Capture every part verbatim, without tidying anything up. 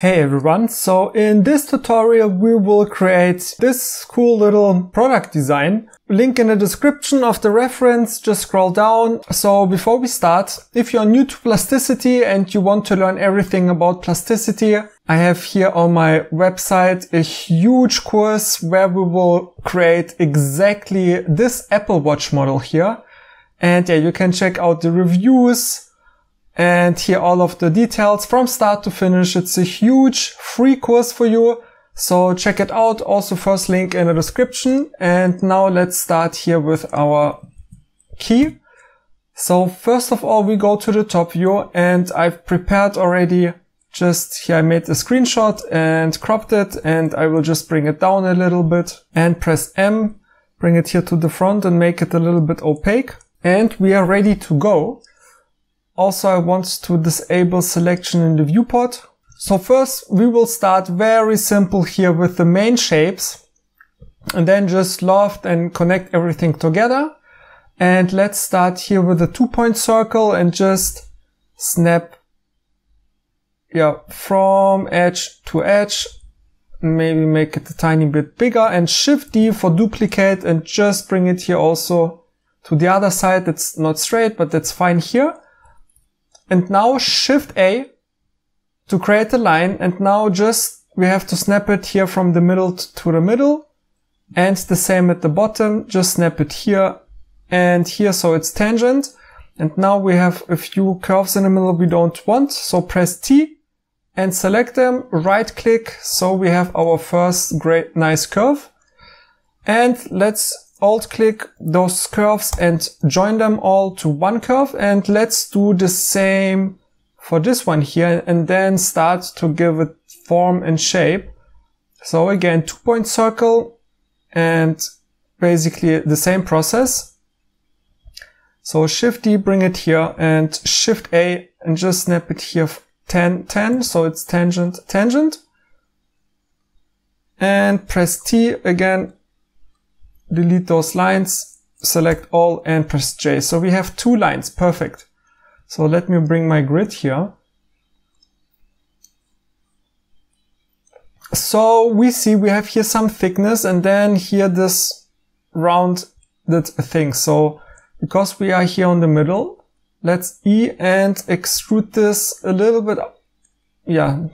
Hey everyone, so in this tutorial we will create this cool little product design. Link in the description of the reference, just scroll down. So before we start, if you're new to Plasticity and you want to learn everything about plasticity, I have here on my website a huge course where we will create exactly this Apple Watch model here. And yeah, you can check out the reviews. And here all of the details from start to finish. It's a huge free course for you. So check it out. Also first link in the description. And now let's start here with our key. So first of all, we go to the top view and I've prepared already just here. I made a screenshot and cropped it and I will just bring it down a little bit and press M, bring it here to the front and make it a little bit opaque. And we are ready to go. Also, I want to disable selection in the viewport. So first we will start very simple here with the main shapes and then just loft and connect everything together. And let's start here with a two point circle and just snap yeah, from edge to edge. Maybe make it a tiny bit bigger and shift D for duplicate and just bring it here also to the other side. That's not straight, but that's fine here. And now shift A to create a line. And now just we have to snap it here from the middle to the middle and the same at the bottom. Just snap it here and here. So it's tangent. And now we have a few curves in the middle we don't want. So press T and select them, right click. So we have our first great nice curve. And let's alt click those curves and join them all to one curve. And let's do the same for this one here and then start to give it form and shape. So again, two point circle and basically the same process. So shift D, bring it here and shift A and just snap it here ten, ten. So it's tangent, tangent and press T again. Delete those lines, select all and press J. So we have two lines, perfect. So let me bring my grid here. So we see we have here some thickness and then here this rounded thing. So because we are here on the middle, let's E and extrude this a little bit yeah,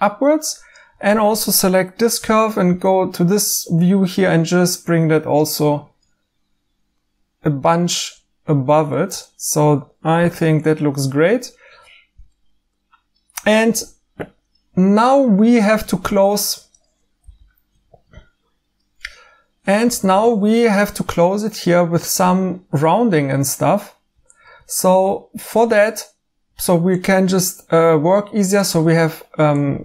upwards. And also select this curve and go to this view here and just bring that also a bunch above it. So I think that looks great. And now we have to close. And now we have to close it here with some rounding and stuff. So for that, so we can just uh, work easier. So we have um,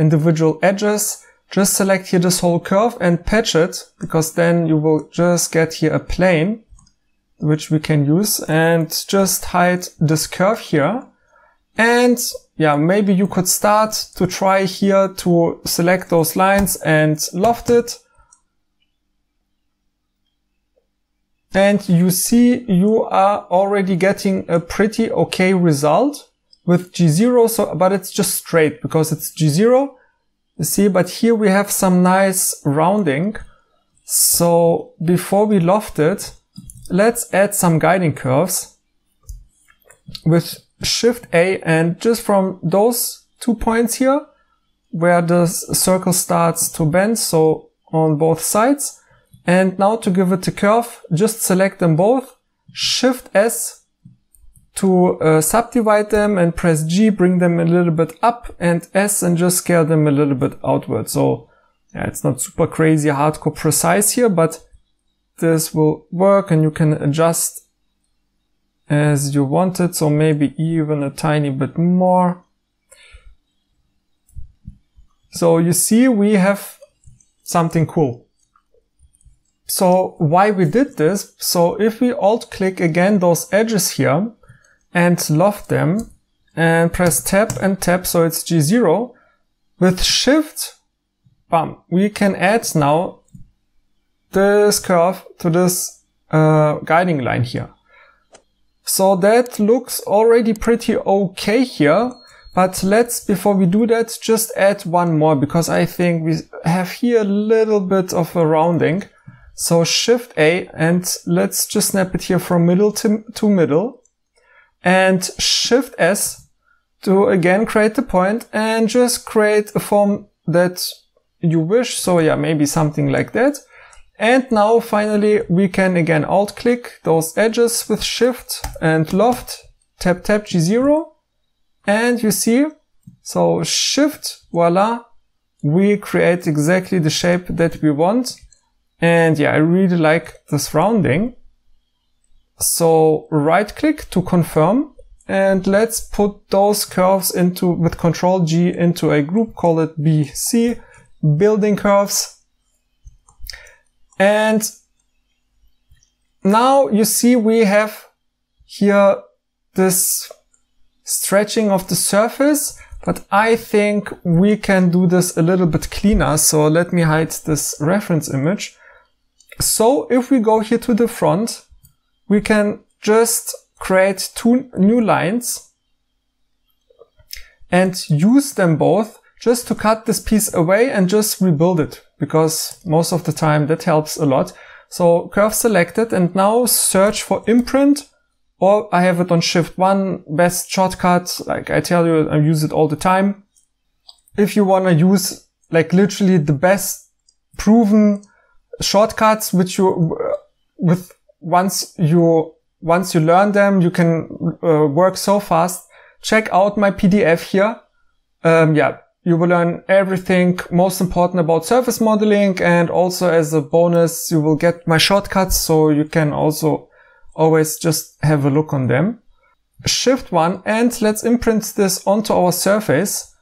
individual edges, just select here this whole curve and patch it, because then you will just get here a plane which we can use and just hide this curve here. And yeah, maybe you could start to try here to select those lines and loft it. And you see you are already getting a pretty okay result with G zero, so, but it's just straight because it's G zero, you see, but here we have some nice rounding. So before we loft it, let's add some guiding curves with shift A and just from those two points here where the circle starts to bend, so on both sides. And now to give it a curve, just select them both, shift S to uh, subdivide them and press G, bring them a little bit up and S and just scale them a little bit outward. So yeah, it's not super crazy hardcore precise here, but this will work and you can adjust as you want it. So maybe even a tiny bit more. So you see we have something cool. So why we did this? So if we alt click again those edges here and loft them and press tab and tab, so it's G zero with shift, bam, we can add now this curve to this uh, guiding line here. So that looks already pretty okay here, But let's, before we do that, just add one more, because I think we have here a little bit of a rounding. So Shift A, and let's just snap it here from middle to, to middle, and Shift S to again create the point, and just create a form that you wish. So yeah, maybe something like that. And now finally we can again alt click those edges with Shift and Loft, tap tap G zero. And you see, so Shift, voila, we create exactly the shape that we want. And yeah, I really like this rounding. So right click to confirm, and let's put those curves into, with Control G, into a group, call it B C, building curves. And now you see we have here this stretching of the surface, but I think we can do this a little bit cleaner. So let me hide this reference image. So if we go here to the front, we can just create two new lines and use them both just to cut this piece away and just rebuild it, because most of the time that helps a lot. So curve selected, and now search for imprint. Or I have it on shift one, best shortcut. Like I tell you, I use it all the time. If you want to use like literally the best proven shortcuts, which you, with once you, once you learn them, you can uh, work so fast. Check out my P D F here. Um, yeah, you will learn everything most important about surface modeling. And also as a bonus, you will get my shortcuts. So you can also always just have a look on them. Shift one, and let's imprint this onto our surface,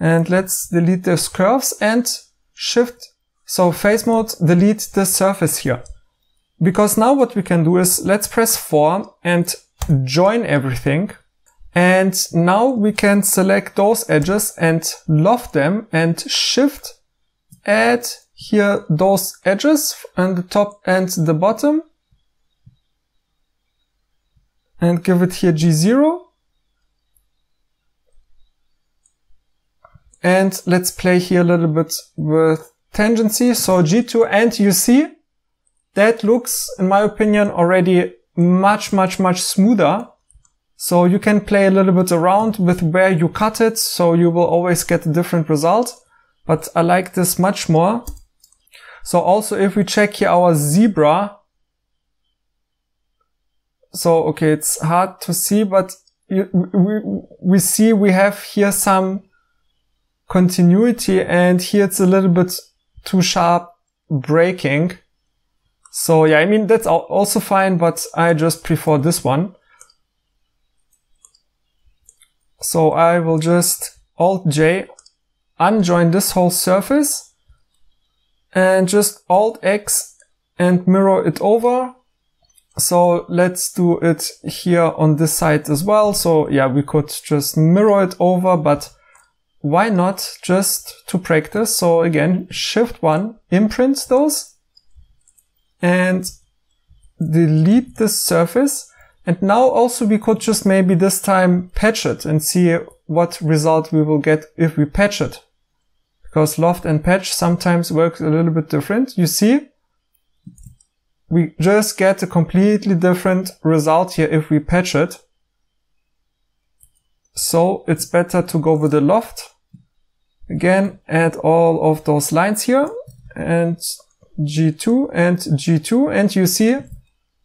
and let's delete those curves and shift. So face mode, delete this surface here. Because now what we can do is, let's press four and join everything. And now we can select those edges and loft them and shift, add here those edges on the top and the bottom. And give it here G zero. And let's play here a little bit with tangency. So G two, and you see that looks, in my opinion, already much, much, much smoother. So you can play a little bit around with where you cut it. So you will always get a different result. But I like this much more. So also if we check here our zebra, so, okay, it's hard to see, but you, we, we see we have here some continuity, and here it's a little bit too sharp breaking. So yeah, I mean, that's also fine, but I just prefer this one. So I will just Alt J, unjoin this whole surface, and just Alt X and mirror it over. So let's do it here on this side as well. So yeah, we could just mirror it over, but why not, just to practice. So again, shift one, imprint those and delete this surface. And now also we could just maybe this time patch it and see what result we will get if we patch it. Because loft and patch sometimes works a little bit different. You see? We just get a completely different result here if we patch it. So it's better to go with the loft. Again, add all of those lines here and G two and G two, and you see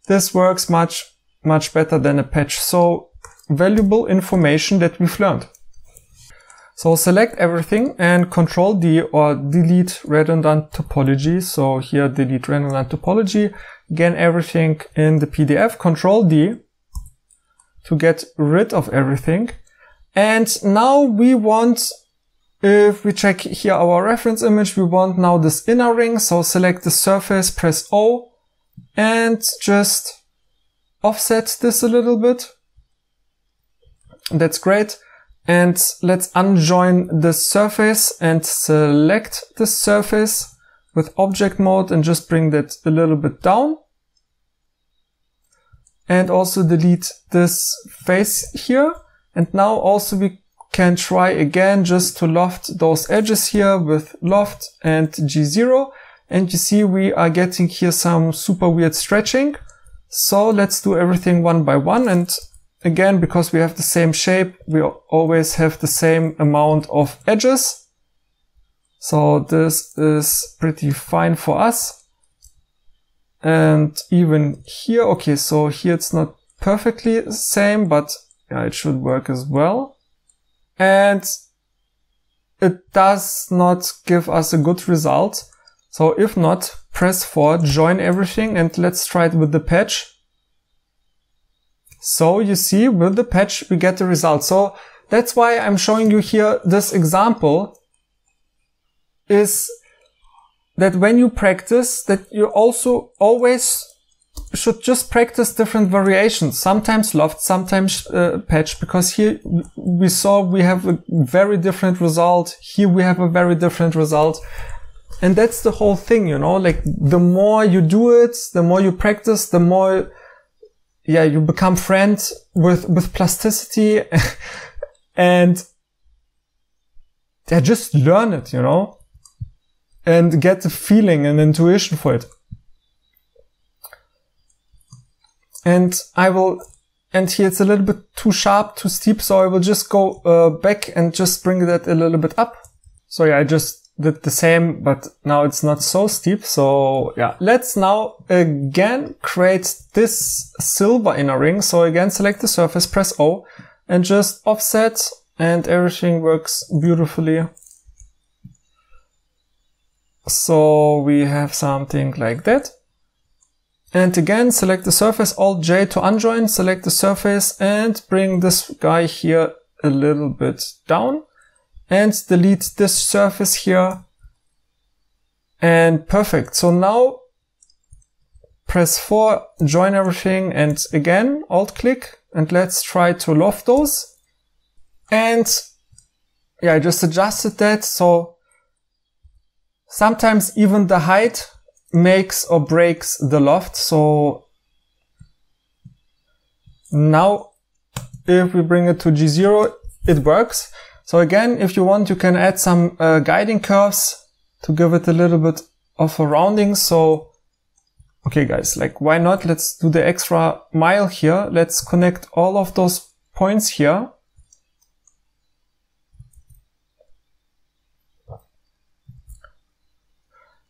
this works much, much better than a patch. So valuable information that we've learned. So select everything and Control D, or delete redundant topology. So here delete redundant topology. Again, everything in the P D F, Control D to get rid of everything. And now we want, if we check here our reference image, we want now this inner ring. So select the surface, press O, and just offset this a little bit. That's great. And let's unjoin the surface and select the surface with object mode and just bring that a little bit down. And also delete this face here. And now also we can try again just to loft those edges here with loft and G zero, and you see we are getting here some super weird stretching. So let's do everything one by one, and again, because we have the same shape, we always have the same amount of edges. So this is pretty fine for us. And even here, okay, so here it's not perfectly the same, but yeah, it should work as well. And it does not give us a good result. So if not, press four, join everything, and let's try it with the patch. So you see, with the patch we get the result. So that's why I'm showing you here this example, is that when you practice, that you also always should just practice different variations, sometimes loft, sometimes uh, patch, because here we saw we have a very different result, here we have a very different result. And that's the whole thing, you know, like the more you do it, the more you practice, the more, yeah, you become friends with, with plasticity and yeah, just learn it, you know, and get the feeling and intuition for it. And I will, and here it's a little bit too sharp, too steep, so I will just go uh, back and just bring that a little bit up. So yeah, I just did the same, but now it's not so steep. So yeah, let's now again create this silver inner ring. So again, select the surface, press O, and just offset, and everything works beautifully. So we have something like that. And again, select the surface, Alt J to unjoin, select the surface, and bring this guy here a little bit down. And delete this surface here. And perfect. So now press four, join everything, and again alt click, and let's try to loft those. And yeah, I just adjusted that. So sometimes even the height makes or breaks the loft. So now if we bring it to G zero, it works. So again, if you want, you can add some uh, guiding curves to give it a little bit of a rounding. So, okay guys, like why not? Let's do the extra mile here. Let's connect all of those points here.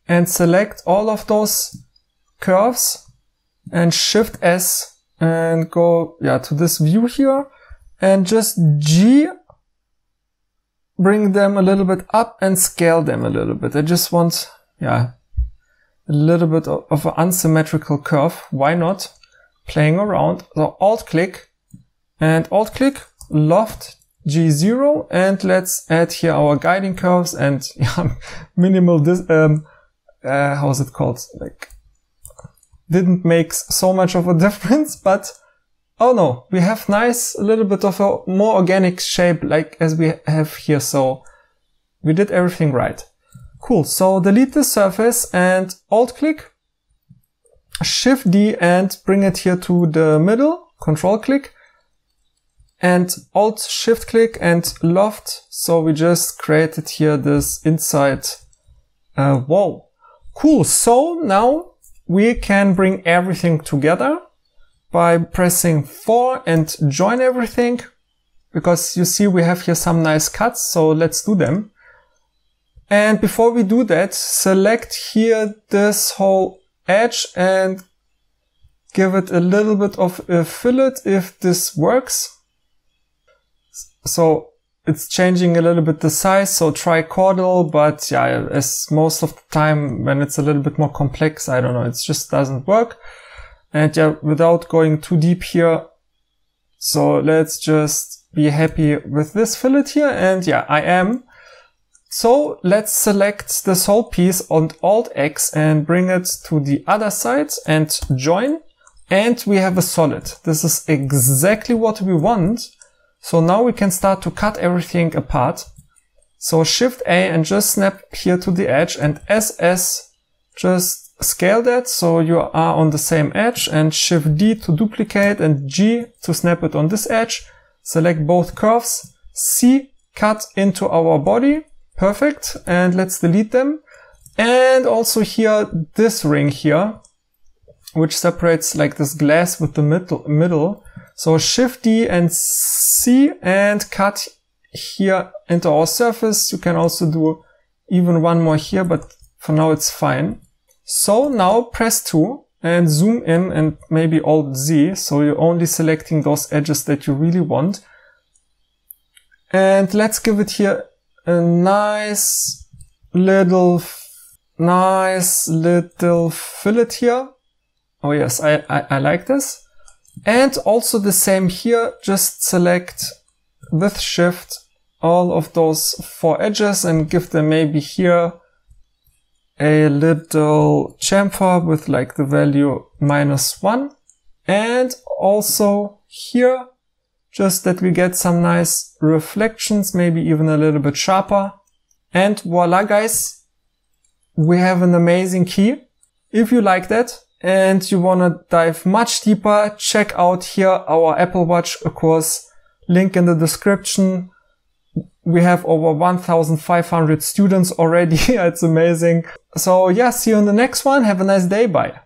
And select all of those curves and Shift S and go yeah to this view here and just G. Bring them a little bit up and scale them a little bit. I just want, yeah, a little bit of, of an unsymmetrical curve. Why not? Playing around. So Alt click and Alt click, loft G zero, and let's add here our guiding curves and yeah, minimal. Dis um, uh, how's it called? Like, didn't make so much of a difference, but. Oh no, we have nice, a little bit of a more organic shape like as we have here, so we did everything right. Cool, so delete the surface and Alt-click, Shift-D and bring it here to the middle, Control-click, and Alt-Shift-click and loft, so we just created here this inside uh, wall. Cool, so now we can bring everything together by pressing four and join everything, because you see we have here some nice cuts, so let's do them. And before we do that, select here this whole edge and give it a little bit of a fillet if this works. So it's changing a little bit the size, so try chordal, but yeah, as most of the time when it's a little bit more complex, I don't know, it just doesn't work. And yeah, without going too deep here, so let's just be happy with this fillet here, and yeah, I am. So let's select this whole piece on Alt-X and bring it to the other side and join, and we have a solid. This is exactly what we want, so now we can start to cut everything apart. So Shift-A and just snap here to the edge, and S S just scale that so you are on the same edge, and Shift D to duplicate and G to snap it on this edge. Select both curves, C cut into our body. Perfect. And let's delete them. And also here, this ring here, which separates like this glass with the middle. middle. So Shift D and C and cut here into our surface. You can also do even one more here, but for now it's fine. So now press two and zoom in and maybe Alt Z. So you're only selecting those edges that you really want. And let's give it here a nice little, nice little fillet here. Oh yes, I, I, I like this. And also the same here, just select with Shift all of those four edges and give them maybe here a little chamfer with like the value minus one. And also here, just that we get some nice reflections, maybe even a little bit sharper. And voila guys, we have an amazing key. If you like that and you want to dive much deeper, check out here our Apple Watch course, link in the description. We have over one thousand five hundred students already. It's amazing. So yeah, see you in the next one. Have a nice day. Bye.